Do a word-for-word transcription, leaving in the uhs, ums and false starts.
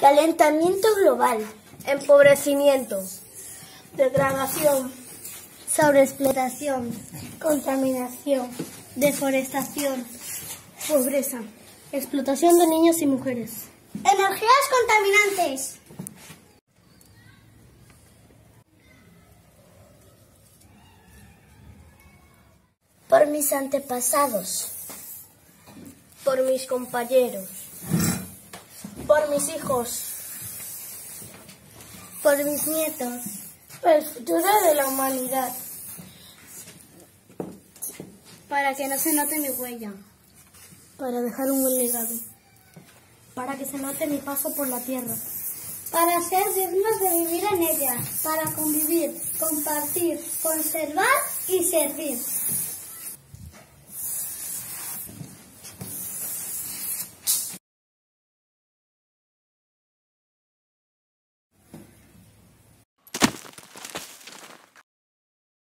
calentamiento global, empobrecimiento, degradación, sobreexplotación, contaminación, deforestación, pobreza, explotación de niños y mujeres. Energías contaminantes. Por mis antepasados, por mis compañeros, por mis hijos, por mis nietos, por el futuro de la humanidad, para que no se note mi huella, para dejar un buen legado, para que se note mi paso por la tierra, para ser dignos de vivir en ella, para convivir, compartir, conservar y servir.